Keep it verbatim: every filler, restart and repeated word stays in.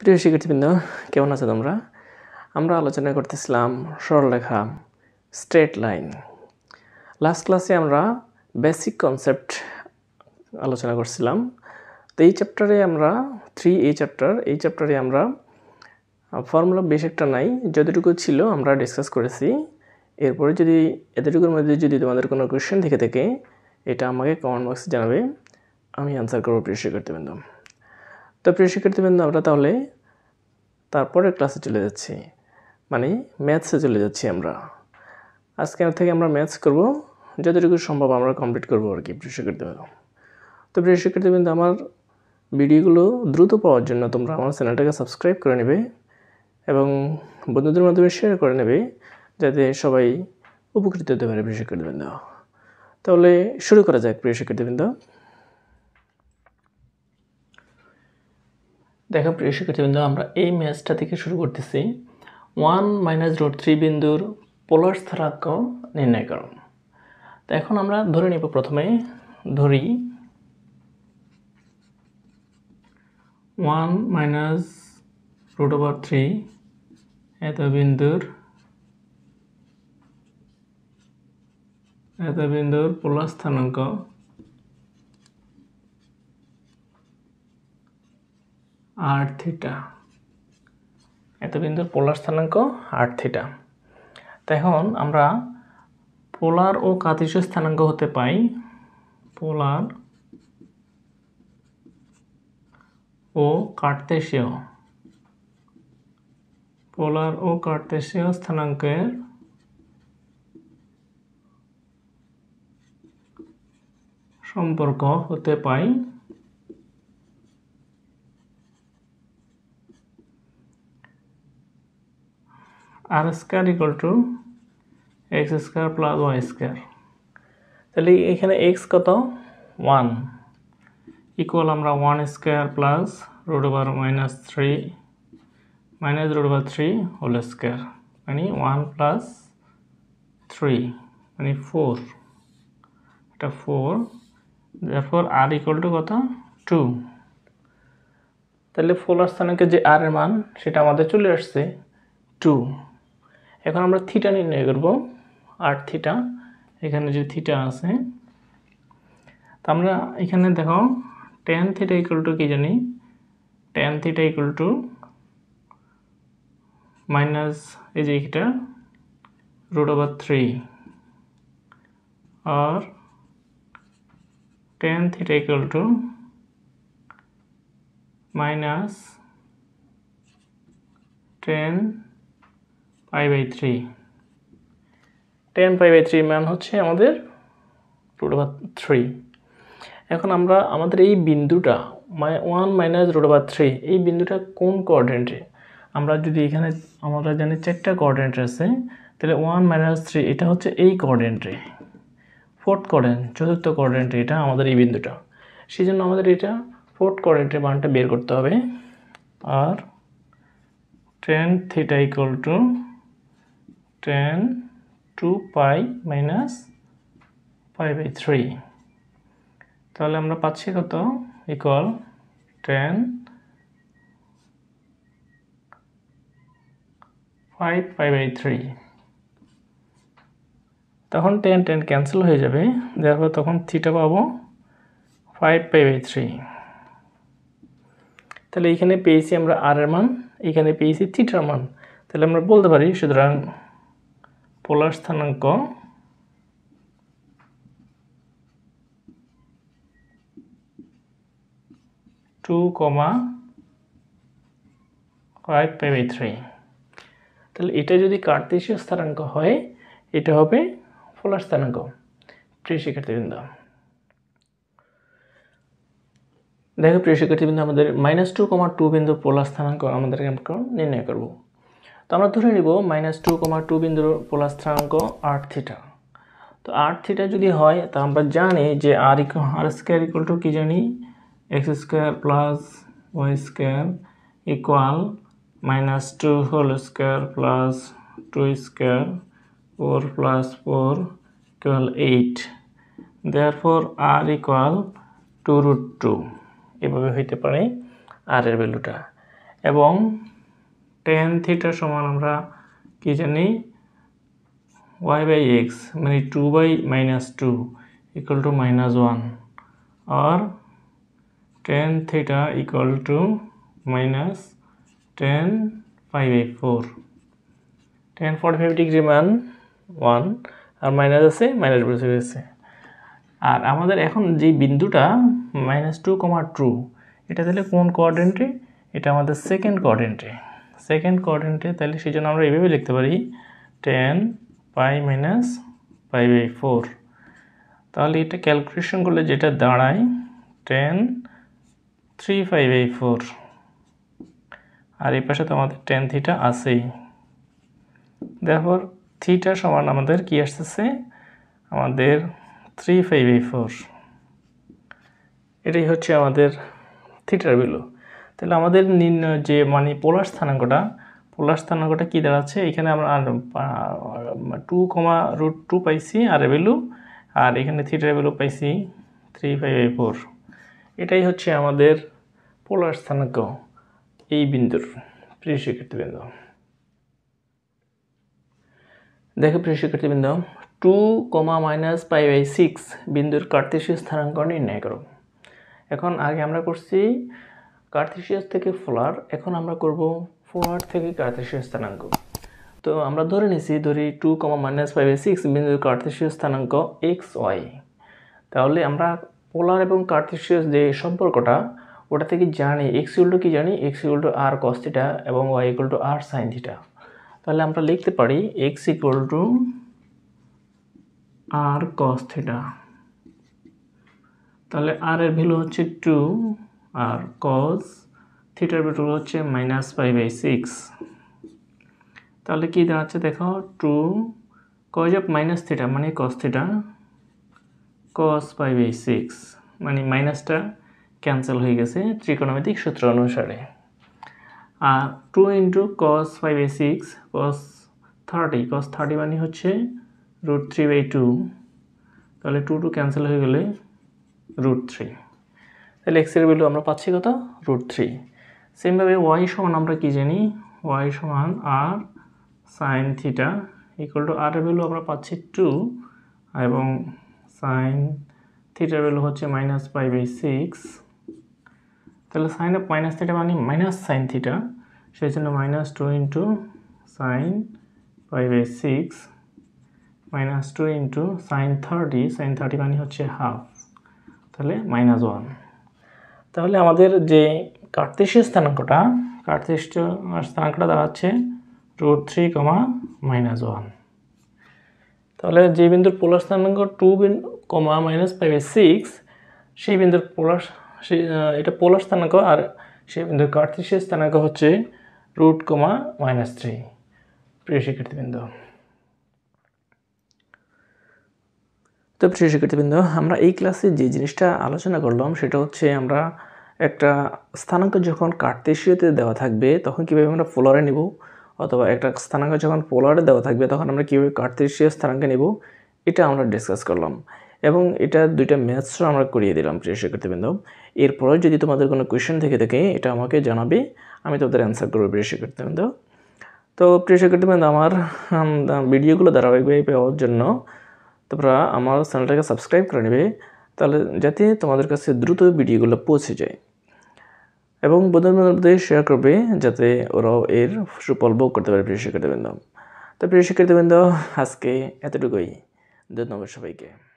প্রিয় শিক্ষার্থীবৃন্দ, কেমন আছো তোমরা? আমরা আলোচনা করতেছিলাম সরলরেখা, স্ট্রেট লাইন। লাস্ট ক্লাসে আমরা বেসিক কনসেপ্ট আলোচনা করছিলাম। তো এই চ্যাপ্টারে আমরা থ্রি এই চ্যাপ্টার এই চ্যাপ্টারে আমরা ফর্মুলা বেশ একটা নাই, যতটুকু ছিল আমরা ডিসকাস করেছি। এরপরে যদি এতটুকুর মধ্যে যদি তোমাদের কোনো কোয়েশ্চেন থেকে থাকে, এটা আমাকে কমেন্ট বক্সে জানাবে, আমি আনসার করবো প্রিয় শিক্ষার্থীবৃন্দ। তো প্রিয় শিক্ষার্থীবৃন্দ, আমরা তাহলে তারপরে ক্লাসে চলে যাচ্ছি, মানে ম্যাথসে চলে যাচ্ছি। আমরা আজকে থেকে আমরা ম্যাথস করব, যতটুকু সম্ভব আমরা কমপ্লিট করবো আর কি প্রিয় শিক্ষার্থীবৃন্দ। তো প্রিয় শিক্ষার্থীবৃন্দ, আমার ভিডিওগুলো দ্রুত পাওয়ার জন্য তোমরা আমার চ্যানেলটাকে সাবস্ক্রাইব করে নেবে এবং বন্ধুদের মাধ্যমে শেয়ার করে নেবে, যাতে সবাই উপকৃত হতে পারে প্রিয় শিক্ষার্থীবৃন্দ। তাহলে শুরু করা যাক প্রিয় শিক্ষার্থীবৃন্দ। দেখো প্রিয় শিক্ষার্থীবৃন্দ, আমরা এই ম্যাচটা থেকে শুরু করতেছি। ওয়ান মাইনাস রুট থ্রি বিন্দুর পোলার স্থানাঙ্ক নির্ণয় করো। তো এখন আমরা ধরে নেব, প্রথমে ধরি one minus root over three এত বিন্দুর এত বিন্দুর পোলার স্থানাঙ্ক আট থিটা। এত বিন্দুর পোলার স্থানাঙ্ক আট থিটা। তখন আমরা পোলার ও কার্টেসীয় স্থানাঙ্ক হতে পাই পোলার ও কার্টেসীয় পোলার ও কার্টেসীয় স্থানাঙ্কের সম্পর্ক হতে পাই r square equal to x square plus y square. তাহলে এখানে এক্স কত? ওয়ান। ইকুয়াল আমরা one square plus root over minus three minus root over three whole square, মানে ওয়ান প্লাস থ্রি মানে ফোর, এটা ফোর। তারপর আর ইকুয়াল টু কত? Two. তাহলে পোলার স্থানাঙ্কে যে আর এর মান সেটা আমাদের চলে আসছে টু। এখন আমরা থিটা নির্ণয় করব, আট থিটা। এখানে যে থিটা আছে, তা আমরা এখানে দেখো টেন থিটা ইকুয়াল টু কি জানি? Tan theta equal to minus এই যে এটা রুট ওভার থ্রি, আর tan theta equal to minus tan pi by three. Tan pi by three মান হচ্ছে আমাদের রুট ওভার থ্রি। এখন আমরা আমাদের এই বিন্দুটা one minus root over three, এই বিন্দুটা কোন কোঅর্ডিনেটে? আমরা যদি এখানে আমরা জানি চারটা কোঅর্ডিনেট আছে, তাহলে ওয়ান মাইনাস থ্রি এটা হচ্ছে এই কোঅর্ডিনেটে, ফোর্থ কোঅর্ডিনেট, চতুর্থ কোঅর্ডিনেটে এটা আমাদের এই বিন্দুটা। সেই জন্য আমাদের এটা ফোর্থ কোঅর্ডিনেটের মানটা বের করতে হবে। আর tan theta equal to tan two pi minus pi by three. তাহলে আমরা পাচ্ছি কত? Equal tan five pi by three. তখন টেন টেন ক্যান্সেল হয়ে যাবে, তারপর তখন থিটা পাবো ফাইভ পাই বাই থ্রি। তাহলে এইখানে পেয়েছি আমরা আর এর মান, এইখানে পেয়েছি থিটার মান। তাহলে আমরা বলতে পারি, সুতরাং পোলার স্থানাঙ্ক two comma five pi by three. তাহলে এটা যদি কার্টেসীয় স্থানাঙ্ক হয়, এটা হবে পোলার স্থানাঙ্ক প্রিয় শিক্ষার্থীবৃন্দ। দেখো প্রিয় শিক্ষার্থীবৃন্দ, আমাদের মাইনাস টু কমা টু বিন্দু পোলার স্থানাঙ্ক আমাদের নির্ণয় করব। তো আমরা ধরে নিব মাইনাস টু কমা টু বিন্দুর পোলার স্থানাঙ্ক আট থিটা। তো আট থিটা যদি হয়, তা আমরা জানি যে আর আর স্কোয়ার ইকুয়াল টু কী জানি? X square plus y square equal minus two whole square plus two square four plus four equal eight. Therefore r equal to root two. এভাবে হইতে পারে আর এর ভ্যালুটা। एवं टेन थीटार समान आमरा कि जानी वाई बाई एक्स मानी two by minus two equal to minus one और tan theta equal to minus tan five by four tan forty five degree मान वन और माइनस आ माइनस बस और हमारे एखन जी बिंदुटा माइनस टू कमा टू এটা তাহলে কোন কোঅর্ডিনেটে এটা আমাদের সেকেন্ড কোঅর্ডিনেটে সেকেন্ড কোঅর্ডিনেটে তাহলে সেজন্য আমরা এইভাবে লিখতে পারি tan pi minus pi by four তাহলে এটা ক্যালকুলেশন করলে যেটা দাঁড়ায় tan three pi by four আর এই পাশে তো আমাদের টেন থিটা আছেই therefore থিটা সমান আমাদের কি আসছে আমাদের থ্রি পাই বাই ফোর এটাই হচ্ছে আমাদের থিটার ভ্যালু তাহলে আমাদের নির্ণয় যে মানে পোলার স্থানাঙ্কটা পোলার স্থানাঙ্কটা কি দাঁড়াচ্ছে এখানে আমরা টু, রুট টু পাইছি আর ভ্যালু আর এখানে থিটার ভ্যালু পাইছি থ্রি বাই ফোর এটাই হচ্ছে আমাদের পোলার স্থানাঙ্ক এই বিন্দুর প্রিয় শিক্ষার্থীবৃন্দ দেখো প্রিয় শিক্ষার্থীবৃন্দ two, minus pi by six বিন্দুর কার্তেশীয় স্থানাঙ্ক নির্ণয় করো এখন আগে আমরা করছি কার্তেশিয়াস থেকে পোলার এখন আমরা করব পোলার থেকে কার্তেশীয় স্থানাঙ্ক তো আমরা ধরে নিছি ধরি two, minus pi by six বিন্দুর কার্তেশীয় স্থানাঙ্ক এক্স ওয়াই তাহলে আমরা পোলার এবং কার্তেশিয়াস যে সম্পর্কটা ওটা থেকে জানি x = কি জানি x = r cos θ এবং y = r sin θ তাহলে আমরা লিখতে পারি x = r cos θ তাহলে r এর ভ্যালু হচ্ছে টু আর cos θ এর ভ্যালু হচ্ছে মাইনাস পাই বাই সিক্স তাহলে কি দাঁড়াচ্ছে দেখো টু cos অফ মাইনাস θ মানে cos θ cos pi by six মানে মাইনাসটা ক্যান্সেল হয়ে গেছে ত্রিকোণমিতিক সূত্র অনুসারে আর two cos pi by six cos thirty cos thirty মানে হচ্ছে রুট থ্রি বাই টু তাহলে টু টু ক্যান্সেল হয়ে গেলে root three তাহলে x এর ভ্যালু আমরা পাচ্ছি কত root three সেম ভাবে y সমান আমরা কি জানি y সমান r sin θ = r এর ভ্যালু আমরা পাচ্ছি টু এবং sin θ এর ভ্যালু হচ্ছে মাইনাস পাই বাই সিক্স তাহলে sin অফ মাইনাস θ মানে মাইনাস sin θ সেই জন্য minus two sin pi by six minus two sin thirty sin thirty মানে হচ্ছে হাফ তাহলে মাইনাস ওয়ান তাহলে আমাদের যে কার্তেশীয় স্থানাঙ্কটা কার্তেশীয় স্থানাঙ্কটা দাঁড়াচ্ছে রুট থ্রি, মাইনাস ওয়ান তাহলে যে বিন্দুর পোলার স্থানাঙ্ক two, minus pi by six সেই বিন্দুর পোলার এটা পোলার স্থানাঙ্ক আর সেই বিন্দুর কার্তেশীয় স্থানাঙ্ক হচ্ছে রুট, মাইনাস থ্রি প্রিয় শিক্ষার্থীবৃন্দ তো প্রিয় শিক্ষার্থীবৃন্দ আমরা এই ক্লাসে যে জিনিসটা আলোচনা করলাম সেটা হচ্ছে আমরা একটা স্থানাঙ্ক যখন কার্তেশীয়তে দেওয়া থাকবে তখন কিভাবে আমরা পোলারে নেব অথবা একটা স্থানাঙ্ক যখন পোলারে দেওয়া থাকবে তখন আমরা কিভাবে কার্তেশীয় স্থানাঙ্কে নেব এটা আমরা ডিসকাস করলাম এবং এটা দুইটা ম্যাথসও আমরা করিয়ে দিলাম প্রিয় শিক্ষার্থীবৃন্দ এরপর যদি তোমাদের কোনো কোয়েশ্চেন থেকে থাকে এটা আমাকে জানাবে আমি তোমাদের অ্যান্সার করব প্রিয় শিক্ষার্থীবৃন্দ তো প্রিয় শিক্ষার্থীবৃন্দ আমার ভিডিওগুলো ধারাবাহিকভাবে পাওয়ার জন্য তোমরা আমার চ্যানেলটাকে সাবস্ক্রাইব করে নেবে তাহলে যাতে তোমাদের কাছে দ্রুত ভিডিওগুলো পৌঁছে যায় এবং বন্ধুদের মধ্যে শেয়ার করবে যাতে ওরাও এর সুফল ভোগ করতে পারে প্রিয় শিক্ষার্থীবৃন্দ তো প্রিয় শিক্ষার্থীবৃন্দ আজকে এতটুকুই ধন্যবাদ সবাইকে।